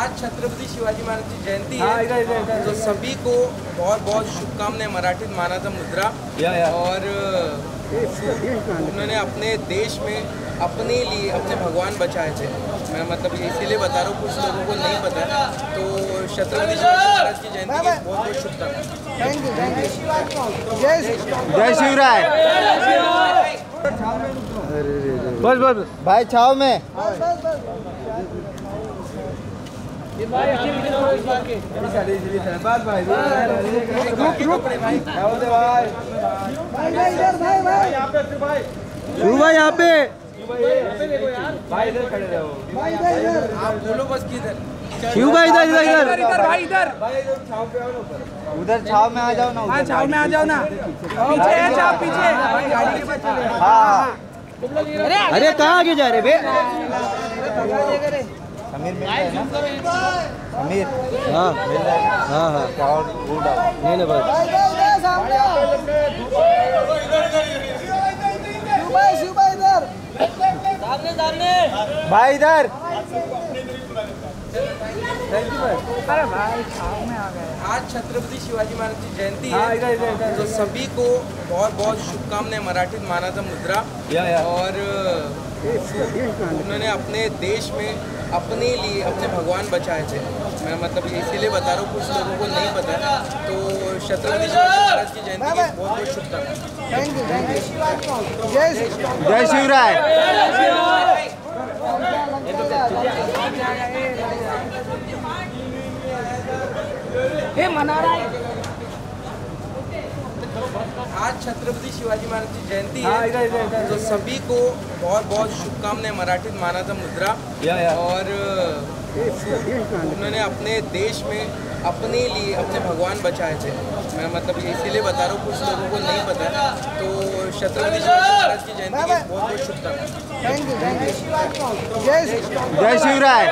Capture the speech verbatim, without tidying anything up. आज छत्रपति शिवाजी महाराज की जयंती है, तो सभी को बहुत बहुत शुभकामनाएं। मराठी मानवता मुद्रा और उन्होंने अपने देश में अपने लिए अपने भगवान बचाए थे। मैं मतलब इसीलिए बता रहा हूँ, कुछ लोगों को नहीं पता। तो छत्रपति शिवाजी महाराज की जयंती की बहुत बहुत शुभकामनाएं। जय शिवराय। बस बस भाई, छाव में यहाँ पे भाई इधर खड़े रहो। आप बोलो बस किधर। शिव भाई इधर इधर इधर इधर भाई इधर। भाई इधर छाव पे आओ ना, ऊपर उधर छाव में आ जाओ ना। हाँ छाव में आ जाओ ना, पीछे है छाव, पीछे भाई गाड़ी के पास चले। हाँ अरे कहाँ आगे जा रहे बे समीर? समीर हाँ हाँ हाँ नहीं ना भाई, भाई इधर। अरे भाई छाव में आ गए। आज छत्रपति शिवाजी महाराज की जयंती है, तो सभी को बहुत बहुत शुभकामनाएं। मराठी मानवता मुद्रा और उन्होंने अपने देश में अपने लिए अपने भगवान बचाए थे। मैं मतलब इसीलिए बता रहा हूँ, कुछ लोगों को नहीं पता। तो छत्रपति शिवाजी महाराज की जयंती की बहुत बहुत शुभकामनाएं। जय शिवराय। मना रहा है आज छत्रपति शिवाजी महाराज की जयंती है, तो सभी को बहुत बहुत शुभकामनाएं। मराठी मानवता मुद्रा और उन्होंने अपने देश में अपने लिए अपने भगवान बचाए थे। मैं मतलब इसीलिए बता रहा हूँ, कुछ लोगों को नहीं पता। तो छत्रपति शिवाजी महाराज की जयंती की बहुत बहुत शुभकामनाएं। जय शिवराय।